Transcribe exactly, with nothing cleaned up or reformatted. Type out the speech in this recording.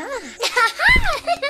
that?